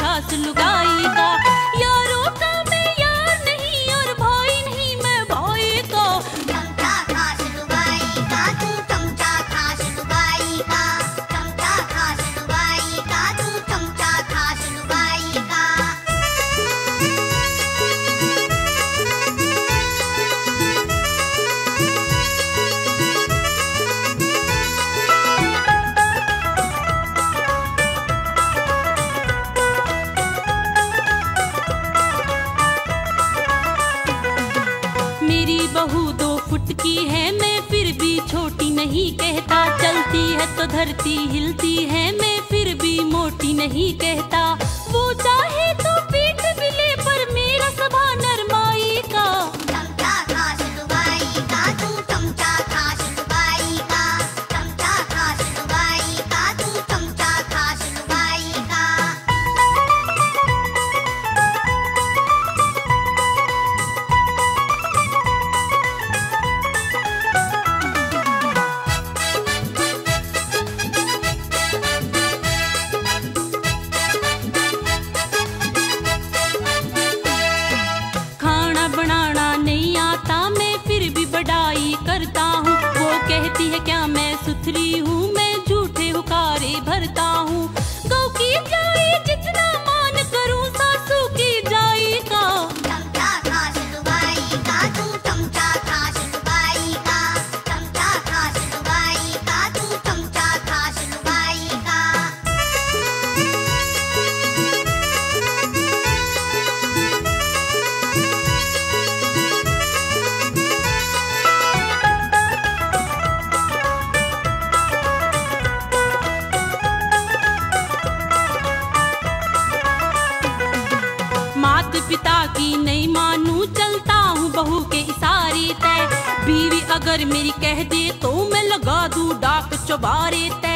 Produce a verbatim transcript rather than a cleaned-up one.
खास लुगाई का, यारों का मैं यार नहीं और भाई नहीं मैं भाई का। तमता खास लुगाई का तू तमता खास लुगाई का, तमता खास लुगाई का तू तमता खास लुगाई का। की है मैं फिर भी छोटी नहीं कहता, चलती है तो धरती हिलती है मैं फिर भी मोटी नहीं कहता। वो चाहे तो पीठ मिले पर मेरा सभा नरमाई का। तमता खास लुगाई का तू तमता खास लुगाई का, तमता खास लुगाई का तू तमता खास लुगाई का। कहती है क्या मैं सुथरी हूँ, मैं झूठे हुकारे भरता हूँ। गाँव की जाई जितना मान करूँ सासू की जाई का। तमता खास लुगाई का तू तमता खास लुगाई का, तमता खास लुगाई का तू तमता खास लुगाई का। पिता की नहीं मानू चलता हूँ बहू के इशारे तय, बीवी अगर मेरी कह दे तो मैं लगा दूँ डाक चौबारे तय।